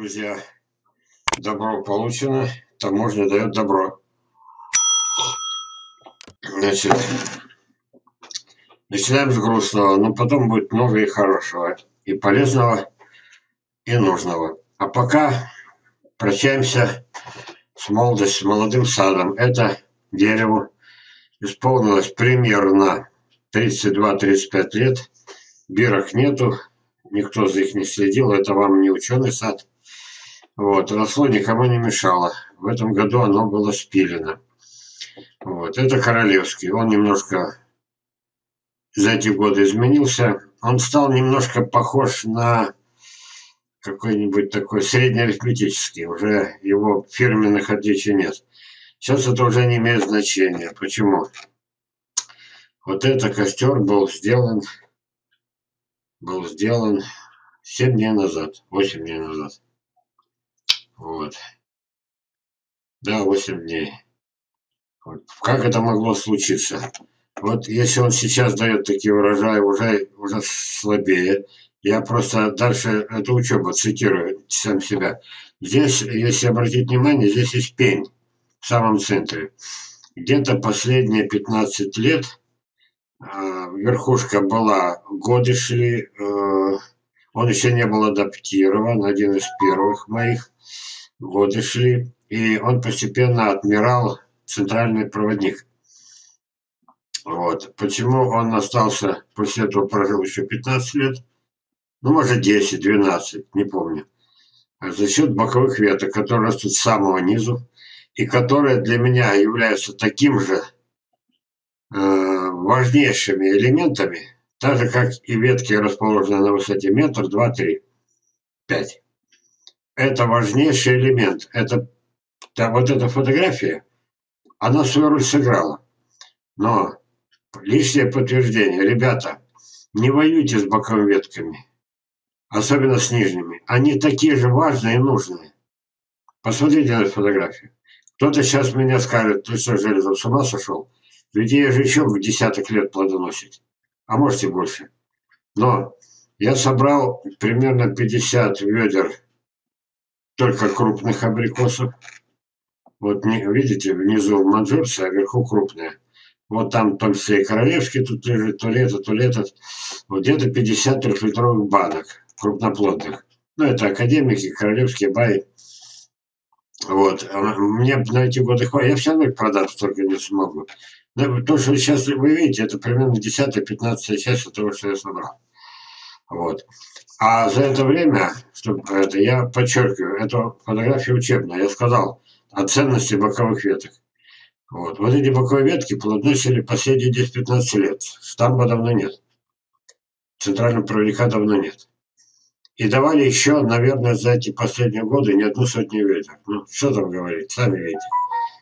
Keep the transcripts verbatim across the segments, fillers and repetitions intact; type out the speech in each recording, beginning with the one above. друзья. Добро получено. Таможня дает добро. Значит, начинаем с грустного, но потом будет много и хорошего, и полезного, и нужного. А пока прощаемся с молодостью, с молодым садом. Это дерево исполнилось примерно тридцать два тридцать пять лет. Бирок нету, никто за них не следил, это вам не ученый сад. Вот, росло, никому не мешало. В этом году оно было спилено. Вот, это королевский. Он немножко за эти годы изменился. Он стал немножко похож на какой-нибудь такой среднеарифметический. Уже его фирменных отличий нет. Сейчас это уже не имеет значения. Почему? Вот этот костер был сделан, был сделан семь дней назад, восемь дней назад. Вот. Да, восемь дней. Вот. Как это могло случиться? Вот если он сейчас дает такие урожаи, уже, уже слабее. Я просто дальше эту учебу цитирую сам себя. Здесь, если обратить внимание, здесь есть пень в самом центре. Где-то последние пятнадцать лет э, верхушка была, годы шли, э, он еще не был адаптирован, один из первых моих. Годы шли, и он постепенно отмирал, центральный проводник. Вот. Почему он остался, после этого прожил еще пятнадцать лет, ну, может, десять-двенадцать, не помню, за счет боковых веток, которые растут с самого низу, и которые для меня являются таким же э, важнейшими элементами, так же, как и ветки, расположенные на высоте метр, два, три, пять. Это важнейший элемент. Это, да, вот эта фотография, она свою роль сыграла. Но лишнее подтверждение. Ребята, не воюйте с боковыми ветками, особенно с нижними. Они такие же важные и нужные. Посмотрите на эту фотографию. Кто-то сейчас меня скажет, ты что, Железов, с ума сошел? Ведь ей же еще в десяток лет плодоносить. А может и больше. Но я собрал примерно пятьдесят ведер только крупных абрикосов. Вот видите, внизу манжурцы, а вверху крупные. Вот там то все королевские тут лежит, то ли это, то ли этот. Вот где-то пятьдесят трехлитровых банок крупноплодных. Ну, это академики, королевские баи. Вот. Мне на эти годы хватит. Я все равно их продать столько не смогу. Но то, что сейчас вы видите, это примерно десятая-пятнадцатая часть от того, что я собрал. Вот. А за это время, чтобы это, я подчеркиваю, эту фотографию учебная. Я сказал о ценности боковых веток. Вот, вот эти боковые ветки плодоносили последние десять-пятнадцать лет. Штамба давно нет. Центрального проводника давно нет. И давали еще, наверное, за эти последние годы не одну сотню веток. Ну, что там говорить, сами видите.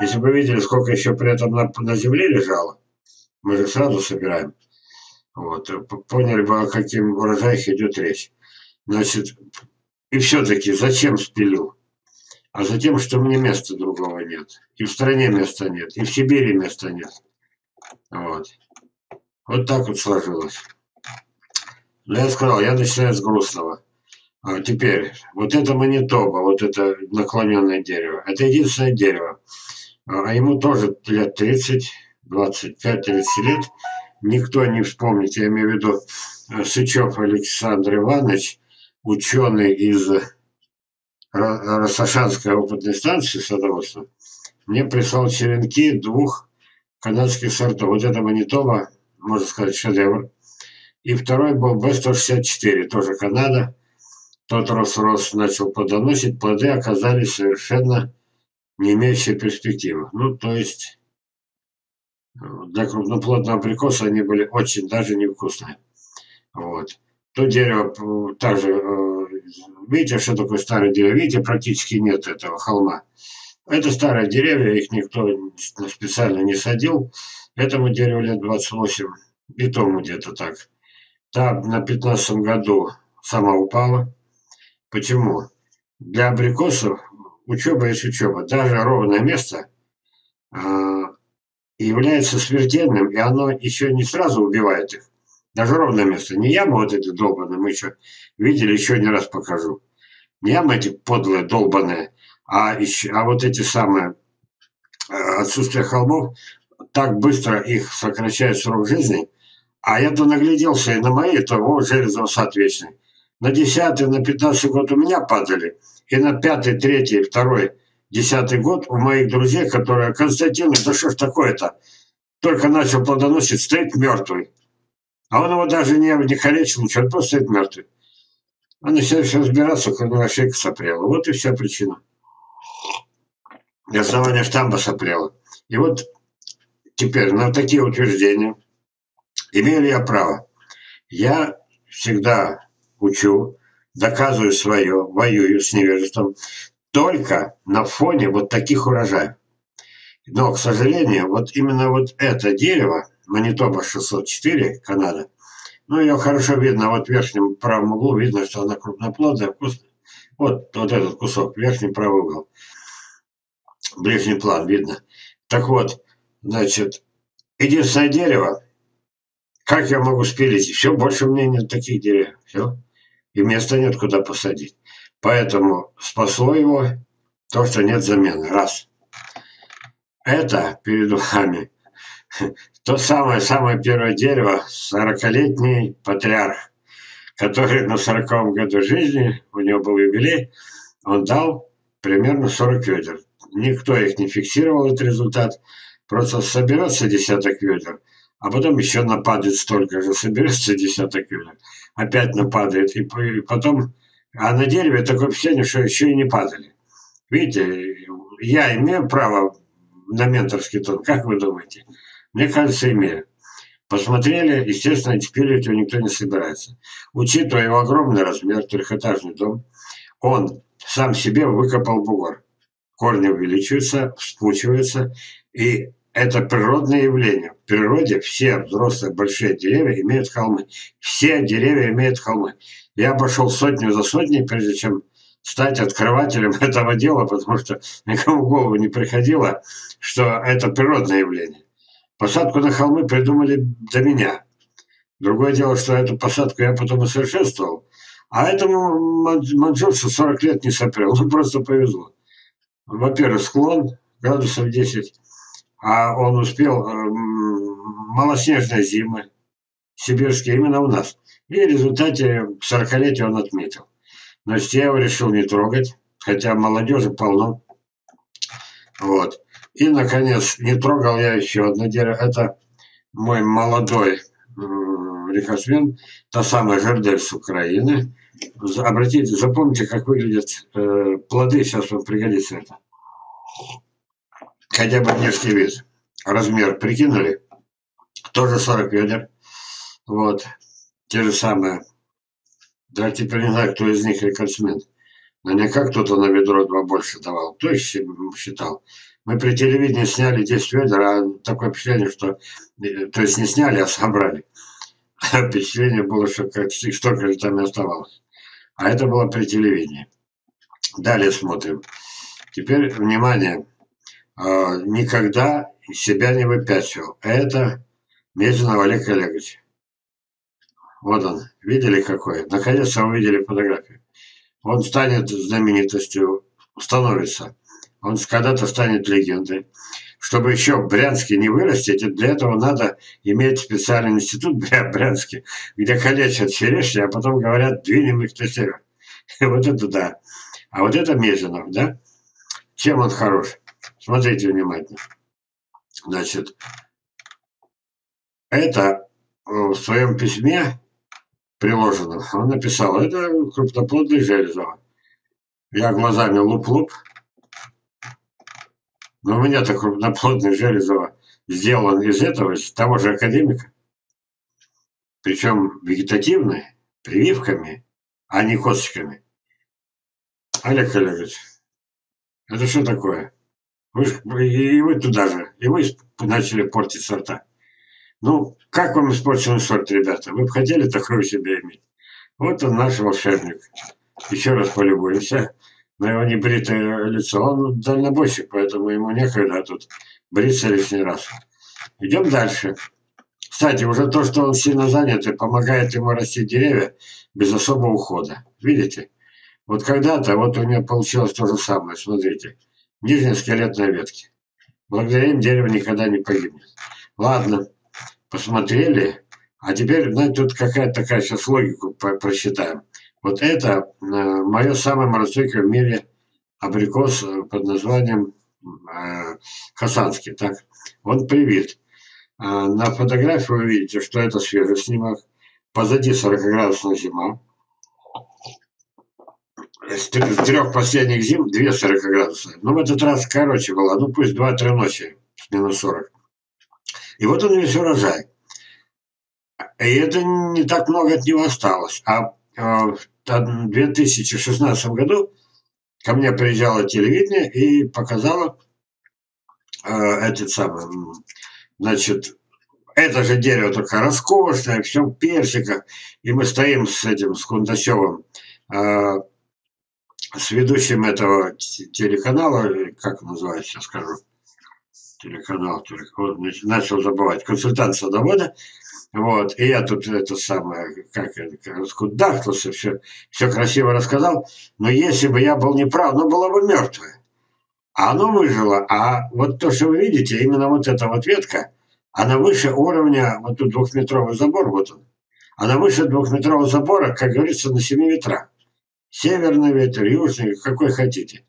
Если бы видели, сколько еще при этом на, на земле лежало, мы же сразу собираем. Вот, поняли бы, о каких урожаях идет речь. Значит, и все-таки зачем спилю? А за тем, что мне места другого нет. И в стране места нет, и в Сибири места нет. Вот. Вот так вот сложилось. Но я сказал, я начинаю с грустного. А теперь, вот это Манитоба, вот это наклоненное дерево. Это единственное дерево. А ему тоже лет тридцать, двадцать пять тридцать лет. Никто не вспомнит, я имею в виду Сычев Александр Иванович, ученый из Росошанской опытной станции садоводства, мне прислал черенки двух канадских сортов. Вот это Манитоба, можно сказать, шедевр. И второй был Б сто шестьдесят четыре, тоже Канада. Тот рос-рос, начал плодоносить. Плоды оказались совершенно не имеющие перспективы. Ну, то есть, для крупноплодного абрикоса они были очень даже невкусные. Вот. То дерево также... Видите, что такое старое дерево? Видите, практически нет этого холма. Это старые деревья, их никто специально не садил. Этому дереву лет двадцать восемь, и тому где-то так. Та на пятнадцатом году сама упала. Почему? Для абрикосов учеба есть учеба. Даже ровное место э, является смертельным, и оно еще не сразу убивает их. Даже ровное место. Не яма вот эта долбанная, мы еще видели, еще не раз покажу. не об эти подлые, долбаные, а, еще, а вот эти самые отсутствие холмов, так быстро их сокращает срок жизни. А я-то нагляделся и на мои, того Железова соответственно. На десятый, на пятнадцатый год у меня падали. И на пятый, третий, второй, десятый год у моих друзей, которые Константинович, да что ж такое-то? Только начал плодоносить, стоит мертвый. А он его даже не, не калечил, ничего, он просто стоит мертвый. А начинает все разбираться, как на шейку сопрела. Вот и вся причина. И основание штамба сопрела. И вот теперь на такие утверждения имею ли я право? Я всегда учу, доказываю свое, воюю с невежеством только на фоне вот таких урожаев. Но, к сожалению, вот именно вот это дерево, Манитоба шестьсот четыре, Канада, ну, ее хорошо видно, вот в верхнем правом углу видно, что она крупноплодная, вкусная. Вот, вот этот кусок, верхний правый угол. Ближний план видно. Так вот, значит, единственное дерево, как я могу спилить? Все, больше у меня нет таких деревьев. Все. И места нет, куда посадить. Поэтому спасло его то, что нет замены. Раз. Это перед вами то самое-самое первое дерево, сорокалетний патриарх, который на сороковом году жизни, у него был юбилей, он дал примерно сорок ведер. Никто их не фиксировал, этот результат. Просто соберется десяток ведер, а потом еще нападет столько же. Соберется десяток ведер, опять нападает. И потом, а на дереве такое впечатление, что еще и не падали. Видите, я имею право на менторский тон. Как вы думаете? Мне кажется, имею. Посмотрели, естественно, спиливать его никто не собирается. Учитывая его огромный размер, трехэтажный дом, он сам себе выкопал бугор. Корни увеличиваются, вспучиваются, и это природное явление. В природе все взрослые большие деревья имеют холмы. Все деревья имеют холмы. Я обошел сотню за сотней, прежде чем стать открывателем этого дела, потому что никому в голову не приходило, что это природное явление. Посадку на холмы придумали до меня. Другое дело, что эту посадку я потом усовершенствовал, а этому маньчжурцу сорок лет не сопрел, ну просто повезло. Во-первых, склон градусов десять, а он успел э, малоснежные зимы, сибирские, именно у нас. И в результате сорокалетия он отметил. Значит, я его решил не трогать, хотя молодежи полно. Вот. И, наконец, не трогал я еще одно дерево. Это мой молодой э, рекордсмен, та самая жердель с Украины. Обратите, запомните, как выглядят э, плоды, сейчас вам пригодится это. Хотя бы внешний вид. Размер прикинули. Тоже сорок ведер. Вот. Те же самые. Да, теперь не знаю, кто из них рекордсмен. Наверняка кто-то на ведро два больше давал. Кто их считал? Мы при телевидении сняли десять ведер, а такое впечатление, что... То есть не сняли, а собрали. Впечатление было, что столько же там и оставалось. А это было при телевидении. Далее смотрим. Теперь, внимание, э, никогда себя не выпячивал. Это Мезинов Олег Олегович. Вот он. Видели какой? Наконец-то увидели фотографию. Он станет знаменитостью, становится. Он когда-то станет легендой. Чтобы еще в Брянске не вырастить, для этого надо иметь специальный институт в Брянске, где калечат черешни, а потом говорят, двинем их на север. Вот это да. А вот это Мезинов, да? Чем он хорош? Смотрите внимательно. Значит, это в своем письме приложено. Он написал, это крупноплодный Железова. Я глазами луп-луп. Но у меня-то крупноплодный Железова сделан из этого, из того же академика. Причем вегетативный, прививками, а не косточками. Олег Олегович, это что такое? Вы, и вы туда же, и вы начали портить сорта. Ну, как вам испорченный сорт, ребята? Вы бы хотели такой себе иметь? Вот он, наш волшебник. Еще раз полюбуемся. На его небритое лицо. Он дальнобойщик, поэтому ему некогда тут бриться лишний раз. Идем дальше. Кстати, уже то, что он сильно занят и помогает ему расти деревья без особого ухода. Видите? Вот когда-то вот у меня получилось то же самое, смотрите. Нижняя скелетная ветка. Благодаря им дерево никогда не погибнет. Ладно, посмотрели. А теперь, знаете, тут какая-то такая сейчас логику просчитаем. Вот это э, мое самое морозостойкое в мире абрикос под названием э, Хасанский. Так? Он привит. Э, на фотографии вы видите, что это свежий снимок. Позади сорокаградусная зима. С трех последних зим две сорокаградусные. Но в этот раз короче была. Ну пусть два-три ночи с минус сорок. И вот он весь урожай. И это не так много от него осталось. А в две тысячи шестнадцатом году ко мне приезжало телевидение и показало э, этот самый, значит, это же дерево, только роскошное, все в персиках. И мы стоим с этим, с Кундасевым, э, с ведущим этого телеканала, как называется, я скажу, телеканал, телеканал, начал забывать, консультант садовода. Вот, и я тут это самое, как это, скудахнулся, все, все красиво рассказал. Но если бы я был неправ, оно было бы мертвое. А оно выжило. А вот то, что вы видите, именно вот эта вот ветка, она выше уровня, вот тут двухметровый забор, вот он. Она выше двухметрового забора, как говорится, на семи ветрах. Северный ветер, южный, какой хотите.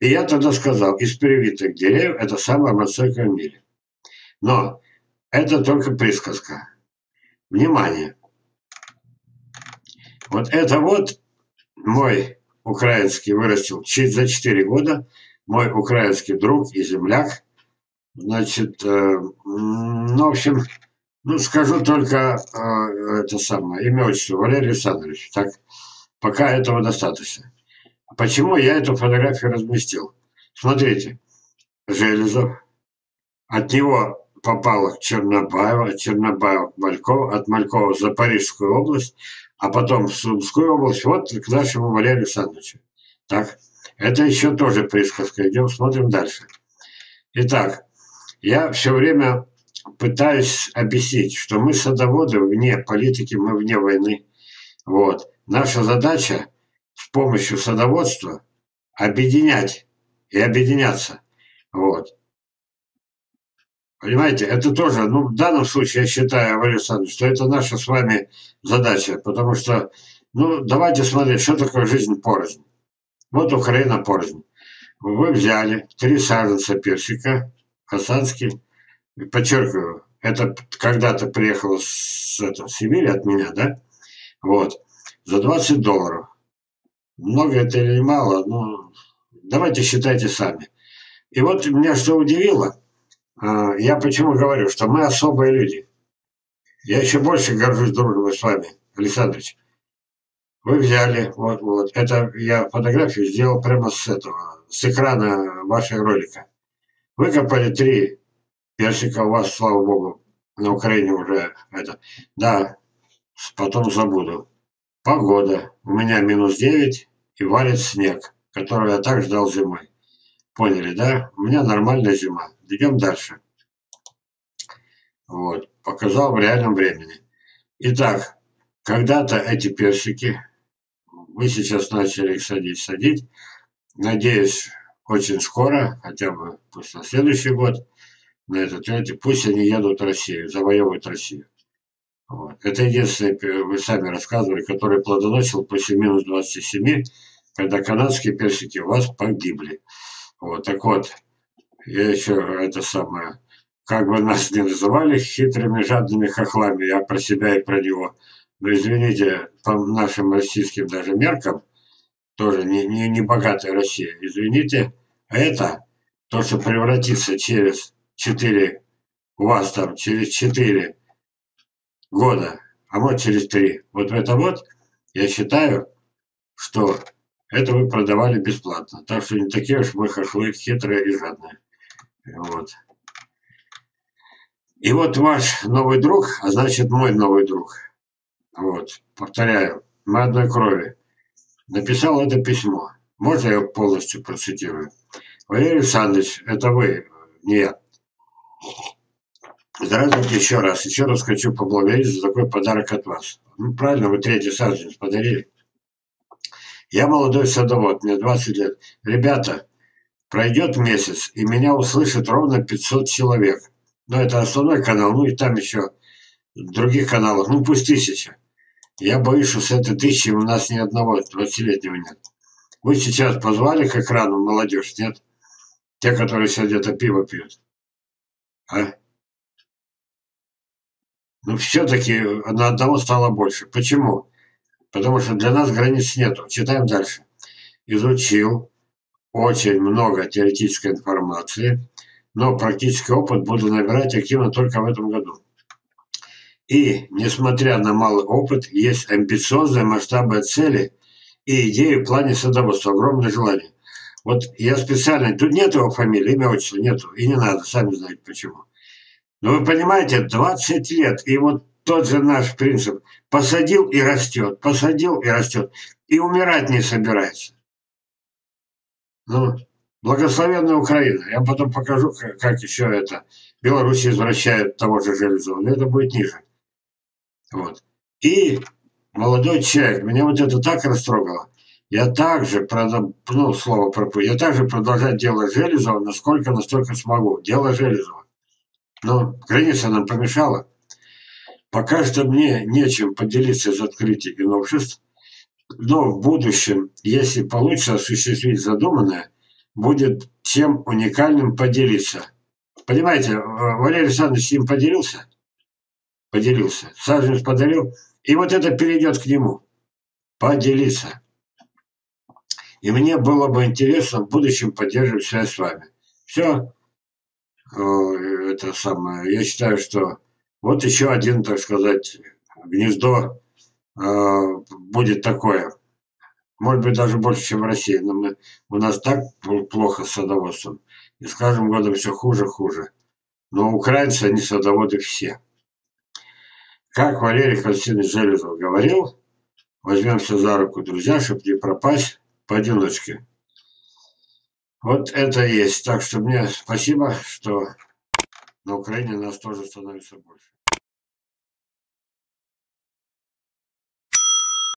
И я тогда сказал, из привитых деревьев это самая морозостойкая в мире. Но... это только присказка. Внимание! Вот это вот мой украинский вырастил за четыре года, мой украинский друг и земляк. Значит, э, ну, в общем, ну, скажу только э, это самое, имя, отчество, Валерий Александрович. Так, пока этого достаточно. Почему я эту фотографию разместил? Смотрите, Железов, от него... попала к Чернобаево, от Чернобаева к Малькова, от Малькова за Парижскую область, а потом в Сумскую область, вот к нашему Валерию Александровичу. Так, это еще тоже присказка. Идем, смотрим дальше. Итак, я все время пытаюсь объяснить, что мы садоводы вне политики, мы вне войны. Вот. Наша задача с помощью садоводства объединять и объединяться. Вот. Понимаете, это тоже, ну, в данном случае, я считаю, Валерий Александрович, что это наша с вами задача, потому что, ну, давайте смотреть, что такое жизнь порознь. Вот Украина порознь. Вы взяли три саженца персика, хасанский, подчеркиваю, это когда-то приехало с это, Сибири от меня, да, вот, за двадцать долларов. Много это или мало, ну, давайте считайте сами. И вот меня что удивило, я почему говорю, что мы особые люди. Я еще больше горжусь другом с вами, Александрович. Вы взяли, вот, вот, это я фотографию сделал прямо с этого, с экрана вашего ролика. Выкопали три персика, у вас, слава богу, на Украине уже это. Да, потом забуду. Погода. У меня минус девять и валит снег, который я так ждал зимой. Поняли, да? У меня нормальная зима. Идем дальше. Вот. Показал в реальном времени. Итак, когда-то эти персики, мы сейчас начали их садить, садить. Надеюсь, очень скоро, хотя бы пусть на следующий год, на этот третий, пусть они едут в Россию, завоевывают Россию. Вот. Это единственный, вы сами рассказывали, который плодоносил после минус двадцати семи, когда канадские персики у вас погибли. Вот, так вот, я еще это самое, как бы нас не называли хитрыми, жадными хохлами, я про себя и про него, но извините, по нашим российским даже меркам, тоже не, не, не богатая Россия, извините, это то, что превратится через четыре, у вас там через четыре года, а может через три, вот в это вот, я считаю, что... это вы продавали бесплатно. Так что не такие уж мы хохлы, хитрые и жадные. Вот. И вот ваш новый друг, а значит мой новый друг. Вот. Повторяю, мы одной крови. Написал это письмо. Можно я его полностью процитирую? Валерий Александрович, это вы, не я. Здравствуйте еще раз. Еще раз хочу поблагодарить за такой подарок от вас. Ну, правильно, вы третий саженец подарили. Я молодой садовод, мне двадцать лет. Ребята, пройдет месяц, и меня услышит ровно пятьсот человек. Но это основной канал, ну и там еще других каналов, ну пусть тысяча. Я боюсь, что с этой тысячи у нас ни одного двадцатилетнего нет. Вы сейчас позвали к экрану молодежь, нет? Те, которые сейчас где-то пиво пьют. А? Ну, все-таки на одного стало больше. Почему? Потому что для нас границ нету. Читаем дальше. Изучил очень много теоретической информации, но практический опыт буду набирать активно только в этом году. И, несмотря на малый опыт, есть амбициозные масштабы цели и идеи в плане садоводства. Огромное желание. Вот я специально... Тут нет его фамилии, имя, отчество нету. И не надо, сами знаете почему. Но вы понимаете, двадцать лет, и вот тот же наш принцип. Посадил и растет, посадил и растет. И умирать не собирается. Ну, благословенная Украина. Я потом покажу, как еще это. Беларусь извращает того же Железова. Но это будет ниже. Вот. И молодой человек, меня вот это так растрогало. Я также, ну, слово пропу, я также продолжаю дело Железова, насколько настолько смогу. Дело Железова. Но граница нам помешала. Пока что мне нечем поделиться из открытий и новшеств, но в будущем, если получится осуществить задуманное, будет чем уникальным поделиться. Понимаете, Валерий Александрович им поделился? Поделился. Саженец подарил. И вот это перейдет к нему. Поделиться. И мне было бы интересно в будущем поддерживать связь с вами. Все. Это самое. Я считаю, что вот еще один, так сказать, гнездо э, будет такое. Может быть, даже больше, чем в России. Но мы, у нас так плохо с садоводством. И с каждым годом все хуже, хуже. Но украинцы, они садоводы все. Как Валерий Константинович Железов говорил, возьмемся за руку, друзья, чтобы не пропасть поодиночке. Вот это есть. Так что мне спасибо, что на Украине нас тоже становится больше.